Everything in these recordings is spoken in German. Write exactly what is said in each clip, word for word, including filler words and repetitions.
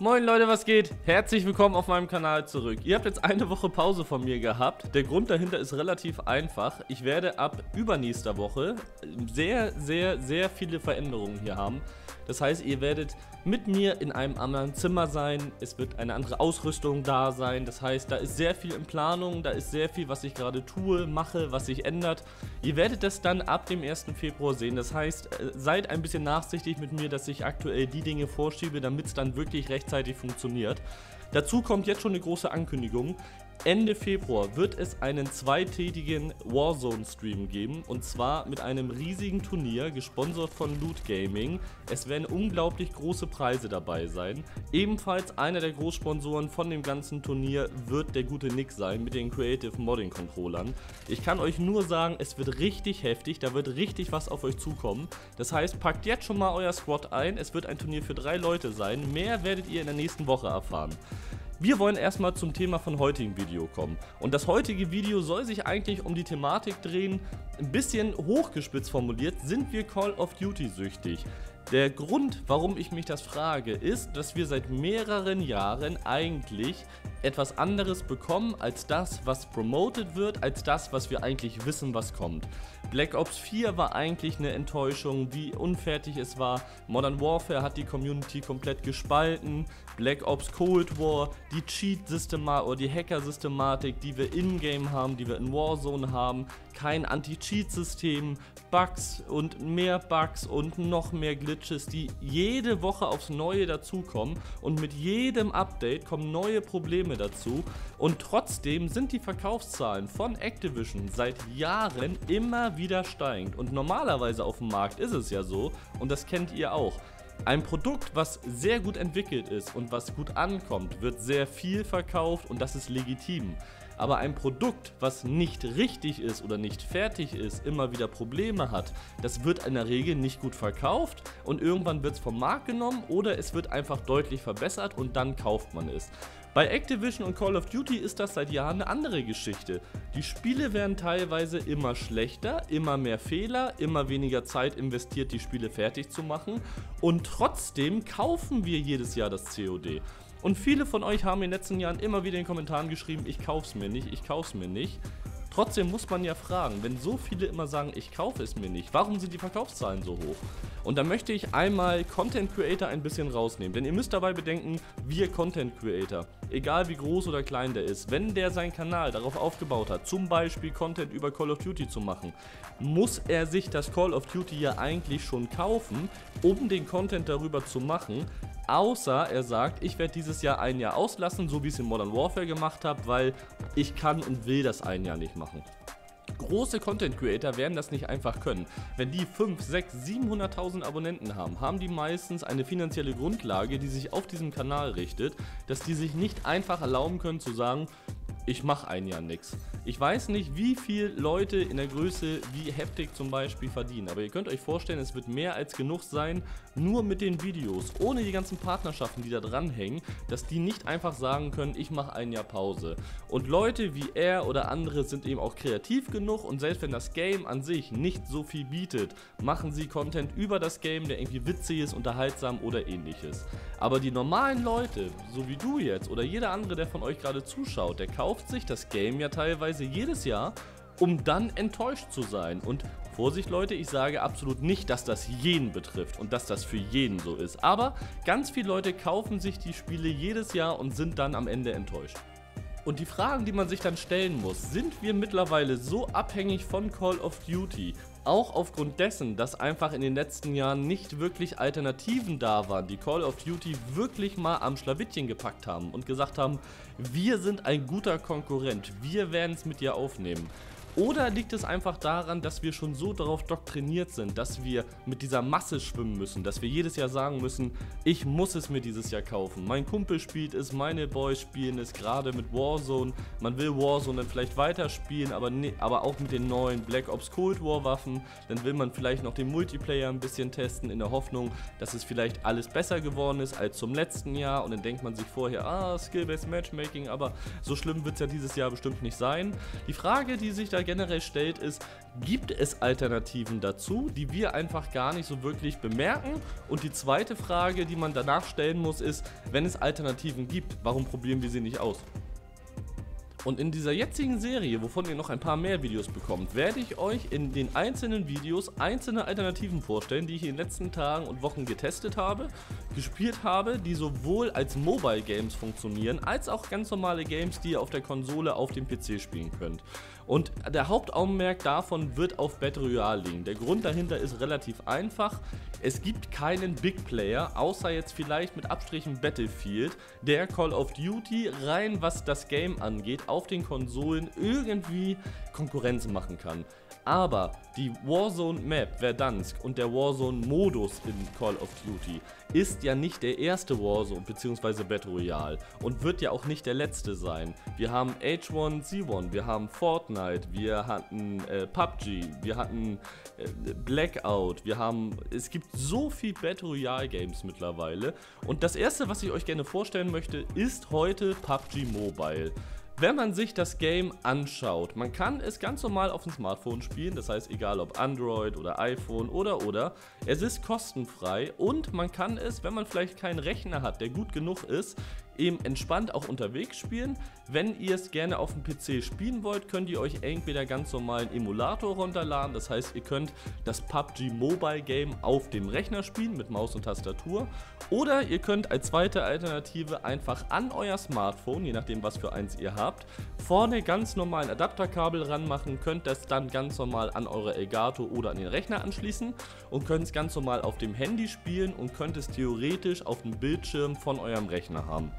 Moin Leute, was geht? Herzlich willkommen auf meinem Kanal zurück. Ihr habt jetzt eine Woche Pause von mir gehabt. Der Grund dahinter ist relativ einfach. Ich werde ab übernächster Woche sehr, sehr, sehr viele Veränderungen hier haben. Das heißt, ihr werdet mit mir in einem anderen Zimmer sein. Es wird eine andere Ausrüstung da sein. Das heißt, da ist sehr viel in Planung. Da ist sehr viel, was ich gerade tue, mache, was sich ändert. Ihr werdet das dann ab dem ersten Februar sehen. Das heißt, seid ein bisschen nachsichtig mit mir, dass ich aktuell die Dinge vorschiebe, damit es dann wirklich rechtzeitig funktioniert. Dazu kommt jetzt schon eine große Ankündigung. Ende Februar wird es einen zweitägigen Warzone-Stream geben, und zwar mit einem riesigen Turnier, gesponsert von Loot Gaming. Es werden unglaublich große Preise dabei sein. Ebenfalls einer der Großsponsoren von dem ganzen Turnier wird der gute Nick sein, mit den Creative Modding Controllern. Ich kann euch nur sagen, es wird richtig heftig, da wird richtig was auf euch zukommen. Das heißt, packt jetzt schon mal euer Squad ein, es wird ein Turnier für drei Leute sein. Mehr werdet ihr in der nächsten Woche erfahren. Wir wollen erstmal zum Thema von heutigem Video kommen, und das heutige Video soll sich eigentlich um die Thematik drehen, ein bisschen hochgespitzt formuliert: Sind wir Call of Duty süchtig? Der Grund, warum ich mich das frage, ist, dass wir seit mehreren Jahren eigentlich etwas anderes bekommen als das, was promoted wird, als das, was wir eigentlich wissen, was kommt. Black Ops vier war eigentlich eine Enttäuschung, wie unfertig es war. Modern Warfare hat die Community komplett gespalten. Black Ops Cold War, die Cheat-Systematik oder die Hacker-Systematik, die wir in-game haben, die wir in Warzone haben. Kein Anti-Cheat-System, Bugs und mehr Bugs und noch mehr Glitches, die jede Woche aufs Neue dazukommen, und mit jedem Update kommen neue Probleme dazu, und trotzdem sind die Verkaufszahlen von Activision seit Jahren immer wieder steigend, und normalerweise auf dem Markt ist es ja so, und das kennt ihr auch. Ein Produkt, was sehr gut entwickelt ist und was gut ankommt, wird sehr viel verkauft, und das ist legitim. Aber ein Produkt, was nicht richtig ist oder nicht fertig ist, immer wieder Probleme hat, das wird in der Regel nicht gut verkauft, und irgendwann wird es vom Markt genommen oder es wird einfach deutlich verbessert, und dann kauft man es. Bei Activision und Call of Duty ist das seit Jahren eine andere Geschichte. Die Spiele werden teilweise immer schlechter, immer mehr Fehler, immer weniger Zeit investiert, die Spiele fertig zu machen, und trotzdem kaufen wir jedes Jahr das C O D. Und viele von euch haben in den letzten Jahren immer wieder in den Kommentaren geschrieben, ich kauf's mir nicht, ich kauf's mir nicht. Trotzdem muss man ja fragen, wenn so viele immer sagen, ich kaufe es mir nicht, warum sind die Verkaufszahlen so hoch? Und da möchte ich einmal Content Creator ein bisschen rausnehmen, denn ihr müsst dabei bedenken, wir Content Creator, egal wie groß oder klein der ist, wenn der seinen Kanal darauf aufgebaut hat, zum Beispiel Content über Call of Duty zu machen, muss er sich das Call of Duty ja eigentlich schon kaufen, um den Content darüber zu machen. Außer er sagt, ich werde dieses Jahr ein Jahr auslassen, so wie ich es in Modern Warfare gemacht habe, weil ich kann und will das ein Jahr nicht machen. Große Content Creator werden das nicht einfach können. Wenn die fünf, sechs, siebenhunderttausend Abonnenten haben, haben die meistens eine finanzielle Grundlage, die sich auf diesem Kanal richtet, dass die sich nicht einfach erlauben können zu sagen, ich mache ein Jahr nichts. Ich weiß nicht, wie viele Leute in der Größe wie Haptic zum Beispiel verdienen, aber ihr könnt euch vorstellen, es wird mehr als genug sein, nur mit den Videos, ohne die ganzen Partnerschaften, die da dranhängen, dass die nicht einfach sagen können, ich mache ein Jahr Pause. Und Leute wie er oder andere sind eben auch kreativ genug, und selbst wenn das Game an sich nicht so viel bietet, machen sie Content über das Game, der irgendwie witzig ist, unterhaltsam oder ähnliches. Aber die normalen Leute, so wie du jetzt oder jeder andere, der von euch gerade zuschaut, der kauft sich das Game ja teilweise jedes Jahr, um dann enttäuscht zu sein. Und Vorsicht Leute, ich sage absolut nicht, dass das jeden betrifft und dass das für jeden so ist, aber ganz viele Leute kaufen sich die Spiele jedes Jahr und sind dann am Ende enttäuscht. Und die Fragen, die man sich dann stellen muss: Sind wir mittlerweile so abhängig von Call of Duty? Auch aufgrund dessen, dass einfach in den letzten Jahren nicht wirklich Alternativen da waren, die Call of Duty wirklich mal am Schlawittchen gepackt haben und gesagt haben, wir sind ein guter Konkurrent, wir werden es mit dir aufnehmen. Oder liegt es einfach daran, dass wir schon so darauf doktriniert sind, dass wir mit dieser Masse schwimmen müssen, dass wir jedes Jahr sagen müssen, ich muss es mir dieses Jahr kaufen. Mein Kumpel spielt es, meine Boys spielen es, gerade mit Warzone. Man will Warzone dann vielleicht weiterspielen, aber, ne, aber auch mit den neuen Black Ops Cold War Waffen. Dann will man vielleicht noch den Multiplayer ein bisschen testen, in der Hoffnung, dass es vielleicht alles besser geworden ist als zum letzten Jahr. Und dann denkt man sich vorher, ah, Skill-Based Matchmaking, aber so schlimm wird es ja dieses Jahr bestimmt nicht sein. Die Frage, die sich da da generell stellt, ist, gibt es Alternativen dazu, die wir einfach gar nicht so wirklich bemerken? Und die zweite Frage, die man danach stellen muss, ist, wenn es Alternativen gibt, warum probieren wir sie nicht aus? Und in dieser jetzigen Serie, wovon ihr noch ein paar mehr Videos bekommt, werde ich euch in den einzelnen Videos einzelne Alternativen vorstellen, die ich in den letzten Tagen und Wochen getestet habe, gespielt habe, die sowohl als Mobile Games funktionieren, als auch ganz normale Games, die ihr auf der Konsole, auf dem P C spielen könnt. Und der Hauptaugenmerk davon wird auf Battle Royale liegen. Der Grund dahinter ist relativ einfach. Es gibt keinen Big Player, außer jetzt vielleicht mit Abstrichen Battlefield, der Call of Duty rein, was das Game angeht, auf den Konsolen irgendwie Konkurrenz machen kann. Aber die Warzone Map Verdansk und der Warzone Modus in Call of Duty ist ja nicht der erste Warzone bzw. Battle Royale und wird ja auch nicht der letzte sein. Wir haben H eins Z eins, wir haben Fortnite, wir hatten äh, P U B G, wir hatten äh, Blackout, wir haben, es gibt so viel Battle Royale Games mittlerweile. Und das erste, was ich euch gerne vorstellen möchte, ist heute P U B G Mobile. Wenn man sich das Game anschaut, man kann es ganz normal auf dem Smartphone spielen, das heißt egal ob Android oder iPhone oder oder, es ist kostenfrei und man kann es, wenn man vielleicht keinen Rechner hat, der gut genug ist, eben entspannt auch unterwegs spielen. Wenn ihr es gerne auf dem P C spielen wollt, könnt ihr euch entweder ganz normal einen Emulator runterladen, das heißt ihr könnt das P U B G Mobile Game auf dem Rechner spielen mit Maus und Tastatur, oder ihr könnt als zweite Alternative einfach an euer Smartphone, je nachdem was für eins ihr habt, vorne ganz normalen Adapterkabel ranmachen, könnt das dann ganz normal an eure Elgato oder an den Rechner anschließen und könnt es ganz normal auf dem Handy spielen und könnt es theoretisch auf dem Bildschirm von eurem Rechner haben.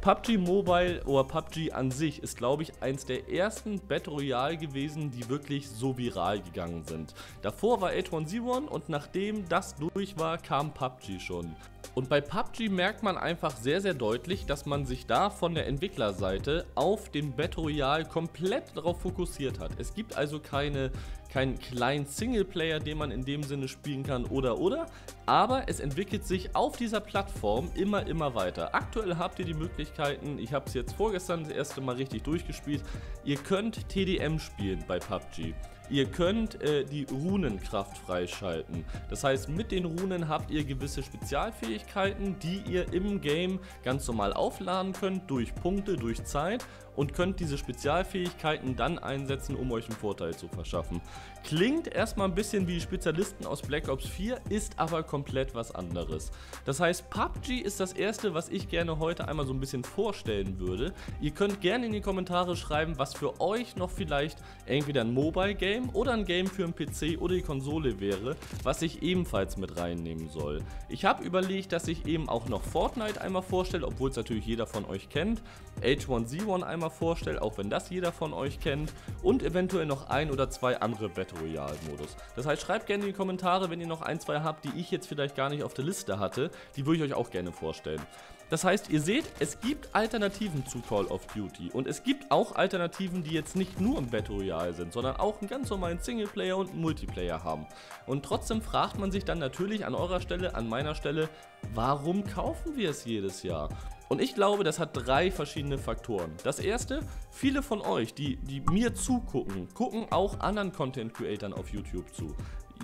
P U B G Mobile oder P U B G an sich ist, glaube ich, eins der ersten Battle Royale gewesen, die wirklich so viral gegangen sind. Davor war H eins Z eins und nachdem das durch war, kam P U B G schon. Und bei P U B G merkt man einfach sehr, sehr deutlich, dass man sich da von der Entwicklerseite auf den Battle Royale komplett darauf fokussiert hat. Es gibt also keine... keinen kleinen Singleplayer, den man in dem Sinne spielen kann oder oder, aber es entwickelt sich auf dieser Plattform immer immer weiter. Aktuell habt ihr die Möglichkeiten, ich habe es jetzt vorgestern das erste Mal richtig durchgespielt, ihr könnt T D M spielen bei P U B G. Ihr könnt äh, die Runenkraft freischalten. Das heißt, mit den Runen habt ihr gewisse Spezialfähigkeiten, die ihr im Game ganz normal aufladen könnt, durch Punkte, durch Zeit, und könnt diese Spezialfähigkeiten dann einsetzen, um euch einen Vorteil zu verschaffen. Klingt erstmal ein bisschen wie die Spezialisten aus Black Ops vier, ist aber komplett was anderes. Das heißt, P U B G ist das erste, was ich gerne heute einmal so ein bisschen vorstellen würde. Ihr könnt gerne in die Kommentare schreiben, was für euch noch vielleicht entweder ein Mobile Game oder ein Game für den P C oder die Konsole wäre, was ich ebenfalls mit reinnehmen soll. Ich habe überlegt, dass ich eben auch noch Fortnite einmal vorstelle, obwohl es natürlich jeder von euch kennt, H eins Z eins einmal vorstelle, auch wenn das jeder von euch kennt, und eventuell noch ein oder zwei andere Battle Royale Modus. Das heißt, schreibt gerne in die Kommentare, wenn ihr noch ein, zwei habt, die ich jetzt vielleicht gar nicht auf der Liste hatte, die würde ich euch auch gerne vorstellen. Das heißt, ihr seht, es gibt Alternativen zu Call of Duty und es gibt auch Alternativen, die jetzt nicht nur im Battle Royale sind, sondern auch einen ganz normalen Singleplayer und einen Multiplayer haben. Und trotzdem fragt man sich dann natürlich an eurer Stelle, an meiner Stelle, warum kaufen wir es jedes Jahr? Und ich glaube, das hat drei verschiedene Faktoren. Das erste, viele von euch, die, die mir zugucken, gucken auch anderen Content-Creatern auf YouTube zu.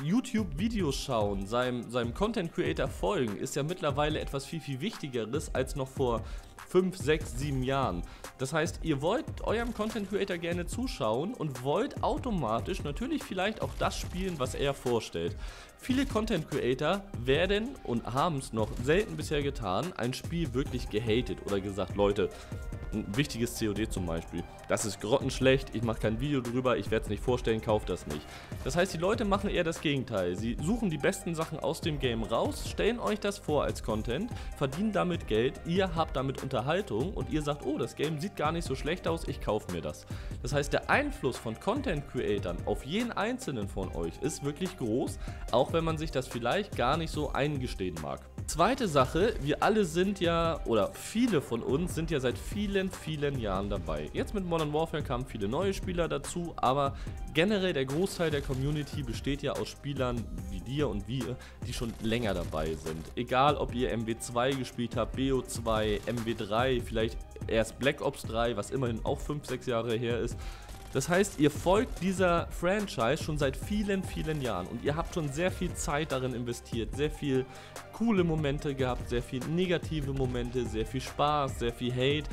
YouTube-Videos schauen, seinem, seinem Content-Creator folgen, ist ja mittlerweile etwas viel, viel Wichtigeres als noch vor fünf, sechs, sieben Jahren. Das heißt, ihr wollt eurem Content-Creator gerne zuschauen und wollt automatisch natürlich vielleicht auch das spielen, was er vorstellt. Viele Content-Creator werden und haben es noch selten bisher getan, ein Spiel wirklich gehatet oder gesagt, Leute, ein wichtiges C O D zum Beispiel, das ist grottenschlecht, ich mache kein Video drüber, ich werde es nicht vorstellen, kauft das nicht. Das heißt, die Leute machen eher das Gegenteil, sie suchen die besten Sachen aus dem Game raus, stellen euch das vor als Content, verdienen damit Geld, ihr habt damit Unterhaltung und ihr sagt, oh, das Game sieht gar nicht so schlecht aus, ich kaufe mir das. Das heißt, der Einfluss von Content-Creatern auf jeden einzelnen von euch ist wirklich groß, auch wenn man sich das vielleicht gar nicht so eingestehen mag. Zweite Sache, wir alle sind ja, oder viele von uns sind ja seit vielen, vielen Jahren dabei. Jetzt mit Modern Warfare kamen viele neue Spieler dazu, aber generell der Großteil der Community besteht ja aus Spielern wie dir und wir, die schon länger dabei sind. Egal, ob ihr M W zwei gespielt habt, B O zwei, M W drei, vielleicht erst Black Ops drei, was immerhin auch fünf, sechs Jahre her ist. Das heißt, ihr folgt dieser Franchise schon seit vielen, vielen Jahren und ihr habt schon sehr viel Zeit darin investiert, sehr viel coole Momente gehabt, sehr viel negative Momente, sehr viel Spaß, sehr viel Hate.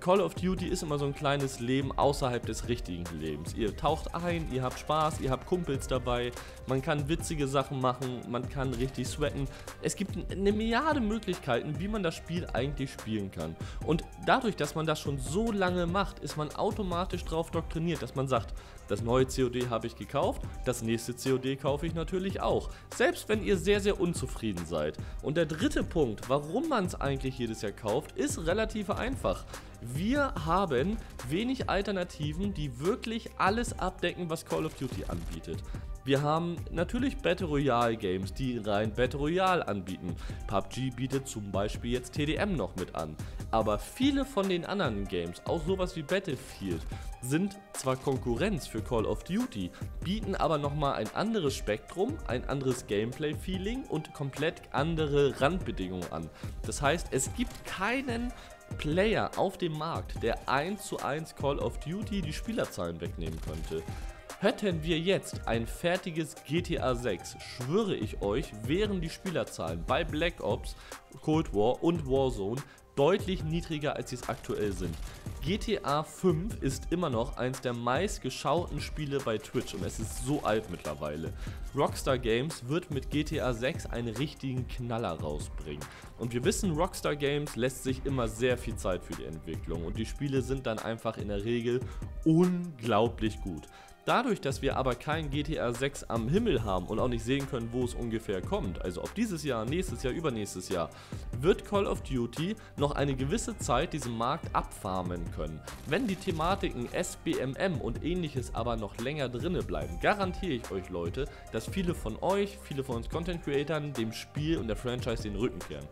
Call of Duty ist immer so ein kleines Leben außerhalb des richtigen Lebens. Ihr taucht ein, ihr habt Spaß, ihr habt Kumpels dabei, man kann witzige Sachen machen, man kann richtig sweaten. Es gibt eine Milliarde Möglichkeiten, wie man das Spiel eigentlich spielen kann. Und dadurch, dass man das schon so lange macht, ist man automatisch drauf doktriniert, dass man sagt, das neue C O D habe ich gekauft, das nächste C O D kaufe ich natürlich auch. Selbst wenn ihr sehr, sehr unzufrieden seid. Und der dritte Punkt, warum man es eigentlich jedes Jahr kauft, ist relativ einfach. Wir haben wenig Alternativen, die wirklich alles abdecken, was Call of Duty anbietet. Wir haben natürlich Battle Royale Games, die rein Battle Royale anbieten. P U B G bietet zum Beispiel jetzt T D M noch mit an. Aber viele von den anderen Games, auch sowas wie Battlefield, sind zwar Konkurrenz für Call of Duty, bieten aber nochmal ein anderes Spektrum, ein anderes Gameplay-Feeling und komplett andere Randbedingungen an. Das heißt, es gibt keinen Player auf dem Markt, der eins zu eins Call of Duty die Spielerzahlen wegnehmen könnte. Hätten wir jetzt ein fertiges G T A sechs, schwöre ich euch, wären die Spielerzahlen bei Black Ops, Cold War und Warzone deutlich niedriger, als sie es aktuell sind. G T A fünf ist immer noch eins der meistgeschauten Spiele bei Twitch und es ist so alt mittlerweile. Rockstar Games wird mit G T A sechs einen richtigen Knaller rausbringen. Und wir wissen, Rockstar Games lässt sich immer sehr viel Zeit für die Entwicklung und die Spiele sind dann einfach in der Regel unglaublich gut. Dadurch, dass wir aber kein G T A sechs am Himmel haben und auch nicht sehen können, wo es ungefähr kommt, also ob dieses Jahr, nächstes Jahr, übernächstes Jahr, wird Call of Duty noch eine gewisse Zeit diesen Markt abfarmen können. Wenn die Thematiken S B M M und ähnliches aber noch länger drinne bleiben, garantiere ich euch Leute, dass viele von euch, viele von uns Content-Creatern dem Spiel und der Franchise den Rücken kehren.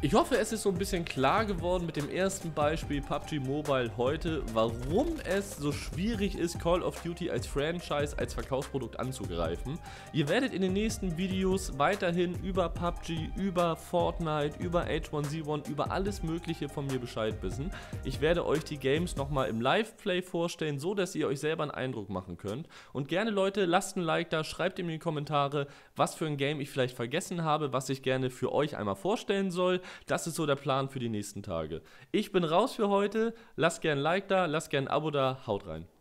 Ich hoffe, es ist so ein bisschen klar geworden mit dem ersten Beispiel P U B G Mobile heute, warum es so schwierig ist, Call of Duty als Franchise, als Verkaufsprodukt anzugreifen. Ihr werdet in den nächsten Videos weiterhin über P U B G, über Fortnite, über H eins Z eins, über alles Mögliche von mir Bescheid wissen. Ich werde euch die Games nochmal im Live-Play vorstellen, so dass ihr euch selber einen Eindruck machen könnt. Und gerne Leute, lasst ein Like da, schreibt in die Kommentare, was für ein Game ich vielleicht vergessen habe, was ich gerne für euch einmal vorstellen soll. Das ist so der Plan für die nächsten Tage. Ich bin raus für heute. Lasst gerne ein Like da, lasst gerne ein Abo da, haut rein.